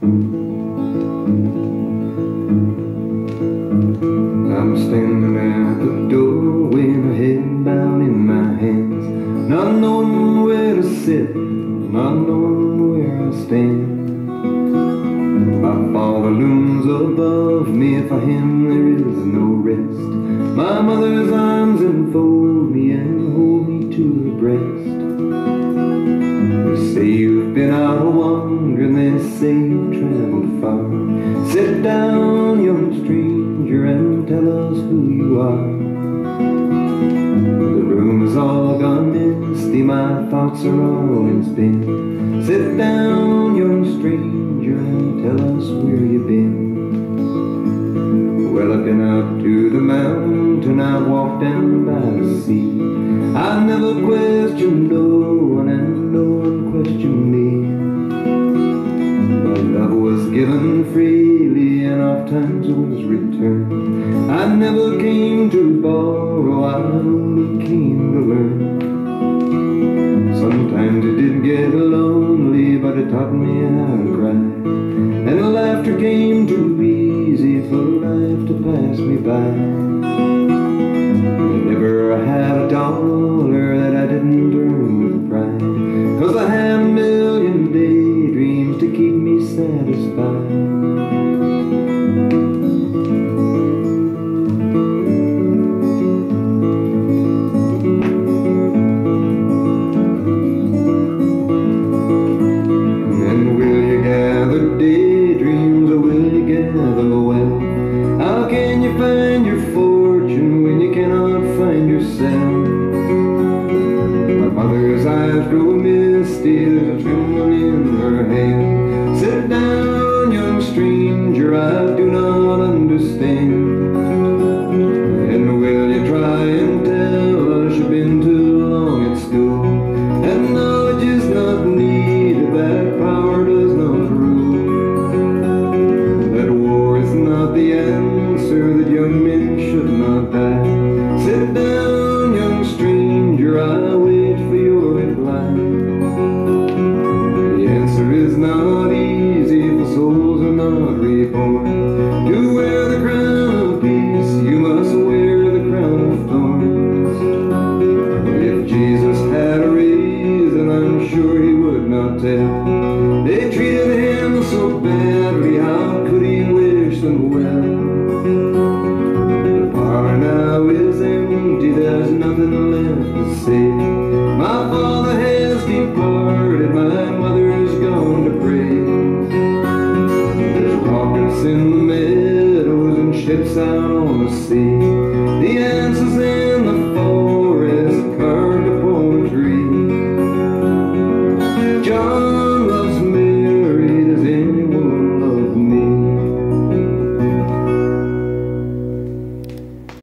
I'm standing at the door with my head bound in my hands, not knowing where to sit, not knowing where I stand. My father looms above me, for him there is no rest. My mother's arms enfold me and hold me to her breast. They say you've been out a wandering, they say you've traveled far. Sit down, young stranger, and tell us who you are. The room is all gone misty, my thoughts are all in spin. Sit down, young stranger, and tell us where you've been. Well, I've been up to the mountain, I've walked down by the sea. I never questioned no one, and no one questioned me. My love was given freely, and oft times it was returned. I never came to borrow, I only came to learn. Sometimes it did get lonely, but it taught me how to cry. And the laughter came too easy for life to pass me by. I never had a dollar that I didn't earn with pride, 'cause I had a million daydreams to keep me satisfied. My mother's eyes grow misty, there's a trembling in her hand. Sit down, young stranger, I do not understand. And will you try and tell us you've been too long at school? And knowledge is not needed, that power does not rule. That war is not the answer, that young men should not die. Sit down, I wait for your reply. The answer is not easy, for souls are not reborn. To wear the crown of peace, you must wear the crown of thorns. If Jesus had a reason, I'm sure he would not tell. They treated him so badly, how could he wish them well? The bar now is empty, there's nothing left. My father has departed, my mother's gone to pray. There's rockets in the meadows and ships out on the sea.